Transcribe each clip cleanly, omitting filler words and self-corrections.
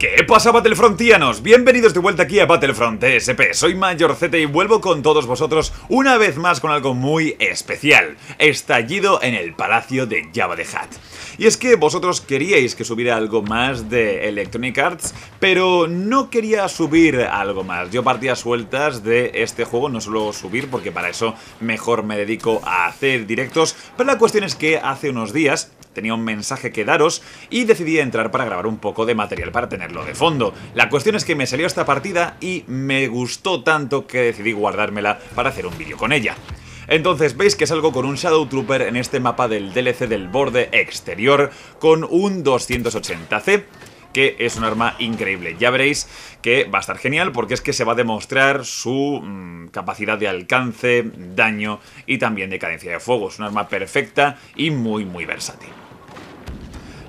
¿Qué pasa, Battlefrontianos? Bienvenidos de vuelta aquí a Battlefront TSP. Soy Mayorcete y vuelvo con todos vosotros una vez más con algo muy especial: estallido en el palacio de Jabba the Hutt. Y es que vosotros queríais que subiera algo más de Electronic Arts, pero no quería subir algo más. Yo partía sueltas de este juego, no suelo subir porque para eso mejor me dedico a hacer directos, pero la cuestión es que hace unos días tenía un mensaje que daros y decidí entrar para grabar un poco de material para tenerlo de fondo. La cuestión es que me salió esta partida y me gustó tanto que decidí guardármela para hacer un vídeo con ella. Entonces veis que salgo con un Shadow Trooper en este mapa del DLC del borde exterior con un 280C. Que es un arma increíble. Ya veréis que va a estar genial porque es que se va a demostrar su capacidad de alcance, daño y también de cadencia de fuego. Es un arma perfecta y muy versátil.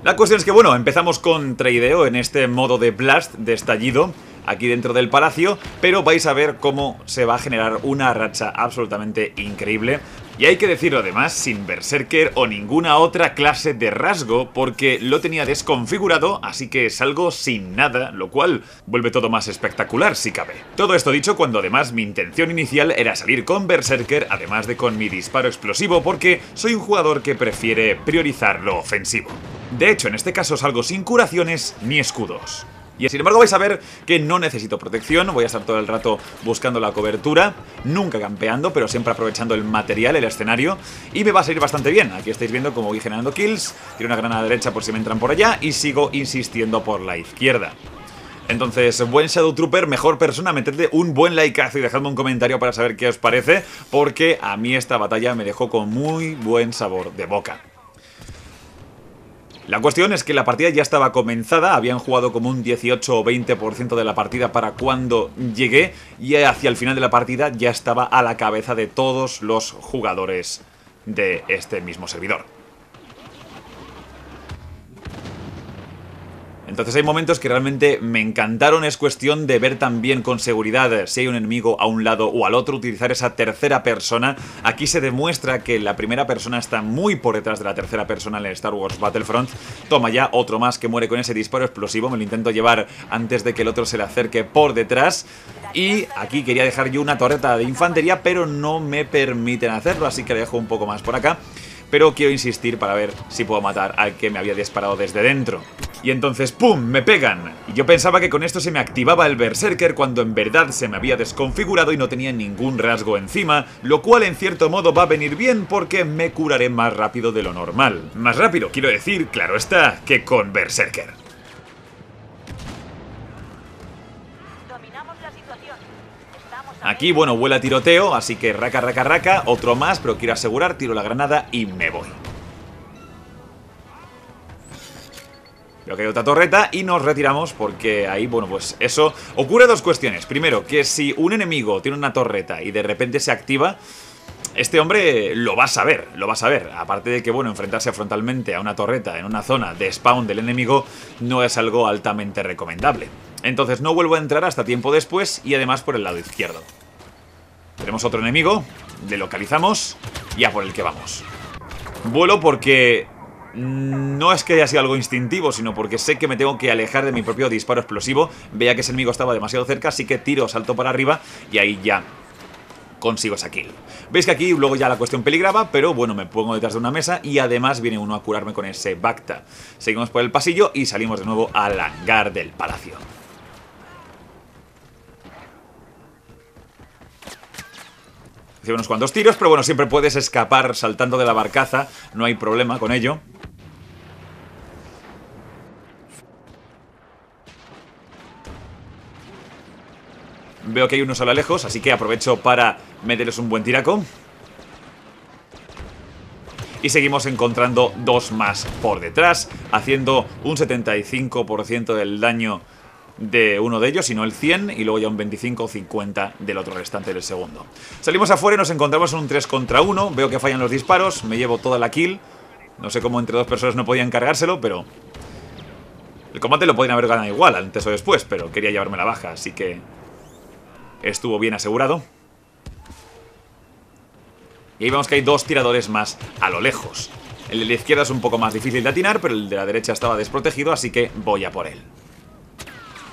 La cuestión es que, bueno, empezamos con traideo en este modo de blast, de estallido, aquí dentro del palacio, pero vais a ver cómo se va a generar una racha absolutamente increíble. Y hay que decirlo además sin Berserker o ninguna otra clase de rasgo, porque lo tenía desconfigurado, así que salgo sin nada, lo cual vuelve todo más espectacular si cabe. Todo esto dicho cuando además mi intención inicial era salir con Berserker, además de con mi disparo explosivo, porque soy un jugador que prefiere priorizar lo ofensivo. De hecho, en este caso salgo sin curaciones ni escudos. Y sin embargo vais a ver que no necesito protección, voy a estar todo el rato buscando la cobertura, nunca campeando, pero siempre aprovechando el material, el escenario, y me va a salir bastante bien. Aquí estáis viendo cómo voy generando kills, tiro una granada derecha por si me entran por allá y sigo insistiendo por la izquierda. Entonces, buen Shadow Trooper, mejor persona, metedle un buen likeazo y dejadme un comentario para saber qué os parece, porque a mí esta batalla me dejó con muy buen sabor de boca. La cuestión es que la partida ya estaba comenzada, habían jugado como un 18 o 20% de la partida para cuando llegué y hacia el final de la partida ya estaba a la cabeza de todos los jugadores de este mismo servidor. Entonces hay momentos que realmente me encantaron, es cuestión de ver también con seguridad si hay un enemigo a un lado o al otro, utilizar esa tercera persona. Aquí se demuestra que la primera persona está muy por detrás de la tercera persona en el Star Wars Battlefront. Toma ya, otro más que muere con ese disparo explosivo, me lo intento llevar antes de que el otro se le acerque por detrás. Y aquí quería dejar yo una torreta de infantería, pero no me permiten hacerlo, así que le dejo un poco más por acá. Pero quiero insistir para ver si puedo matar al que me había disparado desde dentro. Y entonces ¡pum! Me pegan. Y yo pensaba que con esto se me activaba el Berserker cuando en verdad se me había desconfigurado y no tenía ningún rasgo encima, lo cual en cierto modo va a venir bien porque me curaré más rápido de lo normal. Más rápido, quiero decir, claro está, que con Berserker. Dominamos la situación. Aquí, bueno, vuela tiroteo, así que raca, otro más, pero quiero asegurar, tiro la granada y me voy. Creo que hay otra torreta y nos retiramos porque ahí, bueno, pues eso ocurre dos cuestiones. Primero, que si un enemigo tiene una torreta y de repente se activa, este hombre lo va a saber, Aparte de que, bueno, enfrentarse frontalmente a una torreta en una zona de spawn del enemigo no es algo altamente recomendable. Entonces no vuelvo a entrar hasta tiempo después y además por el lado izquierdo. Tenemos otro enemigo, le localizamos y a por el que vamos. Vuelo porque no es que haya sido algo instintivo, sino porque sé que me tengo que alejar de mi propio disparo explosivo. Veía que ese enemigo estaba demasiado cerca, así que tiro, salto para arriba y ahí ya consigo esa kill. Veis que aquí luego ya la cuestión peligraba, pero bueno, me pongo detrás de una mesa y además viene uno a curarme con ese Bacta. Seguimos por el pasillo y salimos de nuevo al hangar del palacio. Recibe unos cuantos tiros, pero bueno, siempre puedes escapar saltando de la barcaza, no hay problema con ello. Veo que hay unos a lo lejos, así que aprovecho para meterles un buen tiraco. Y seguimos encontrando dos más por detrás, haciendo un 75% del daño de uno de ellos, si no el 100, y luego ya un 25 o 50 del otro restante del segundo. Salimos afuera y nos encontramos en un 3 contra 1. Veo que fallan los disparos, me llevo toda la kill. No sé cómo entre dos personas no podían cargárselo, pero el combate lo podían haber ganado igual antes o después, pero quería llevarme la baja, así que estuvo bien asegurado. Y ahí vemos que hay dos tiradores más a lo lejos. El de la izquierda es un poco más difícil de atinar, pero el de la derecha estaba desprotegido, así que voy a por él.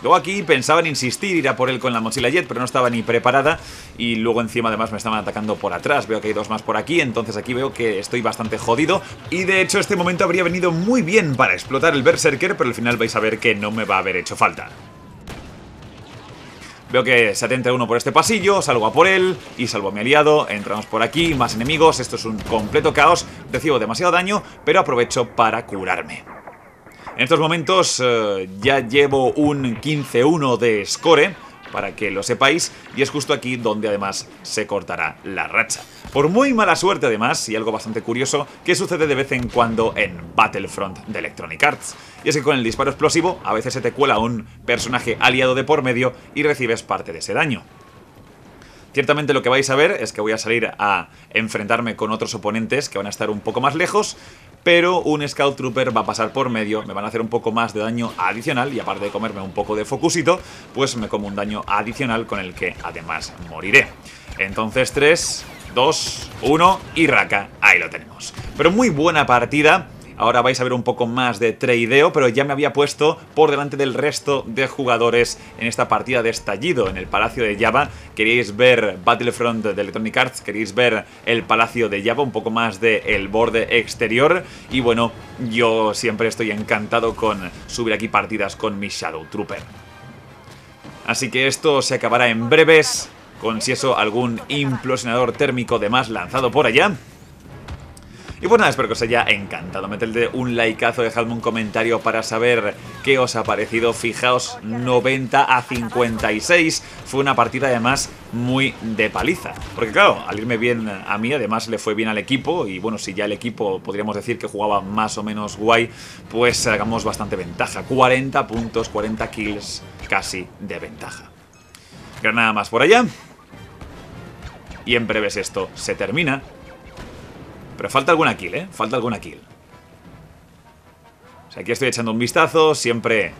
Luego aquí pensaban insistir, ir a por él con la mochila jet, pero no estaba ni preparada. Y luego encima además me estaban atacando por atrás. Veo que hay dos más por aquí, entonces aquí veo que estoy bastante jodido. Y de hecho este momento habría venido muy bien para explotar el Berserker, pero al final vais a ver que no me va a haber hecho falta. Veo que se atenta uno por este pasillo, salgo a por él y salvo a mi aliado, entramos por aquí, más enemigos, esto es un completo caos, recibo demasiado daño, pero aprovecho para curarme. En estos momentos ya llevo un 15-1 de score, para que lo sepáis, y es justo aquí donde además se cortará la racha. Por muy mala suerte además, y algo bastante curioso, que sucede de vez en cuando en Battlefront de Electronic Arts. Y es que con el disparo explosivo, a veces se te cuela un personaje aliado de por medio y recibes parte de ese daño. Ciertamente lo que vais a ver es que voy a salir a enfrentarme con otros oponentes que van a estar un poco más lejos, pero un Scout Trooper va a pasar por medio, me van a hacer un poco más de daño adicional y aparte de comerme un poco de focusito, pues me como un daño adicional con el que además moriré. Entonces 3, 2, 1 y raca, ahí lo tenemos. Pero muy buena partida. Ahora vais a ver un poco más de tradeo, pero ya me había puesto por delante del resto de jugadores en esta partida de estallido en el Palacio de Jabba. Queríais ver Battlefront de Electronic Arts, queríais ver el Palacio de Jabba, un poco más del borde exterior. Y bueno, yo siempre estoy encantado con subir aquí partidas con mi Shadow Trooper. Así que esto se acabará en breves, con si eso algún implosionador térmico de más lanzado por allá. Y pues nada, espero que os haya encantado. Metedle un likeazo, dejadme un comentario para saber qué os ha parecido. Fijaos, 90-56. Fue una partida además muy de paliza. Porque claro, al irme bien a mí, además le fue bien al equipo. Y bueno, si ya el equipo podríamos decir que jugaba más o menos guay, pues sacamos bastante ventaja. 40 puntos, 40 kills casi de ventaja. Pero nada más por allá. Y en breves esto se termina. Pero falta alguna kill, ¿eh? Falta alguna kill. O sea, aquí estoy echando un vistazo, siempre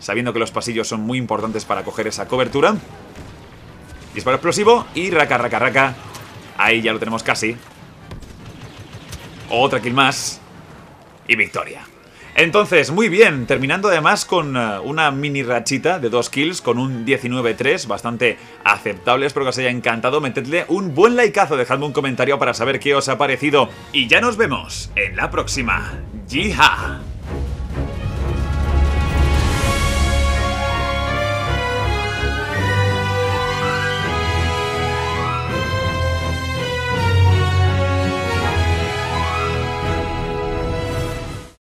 sabiendo que los pasillos son muy importantes para coger esa cobertura. Disparo explosivo y raca, raca, raca. Ahí ya lo tenemos casi. Otra kill más. Y victoria. Entonces, muy bien, terminando además con una mini rachita de 2 kills, con un 19-3, bastante aceptable, espero que os haya encantado, metedle un buen likeazo, dejadme un comentario para saber qué os ha parecido, y ya nos vemos en la próxima. ¡Yeeha!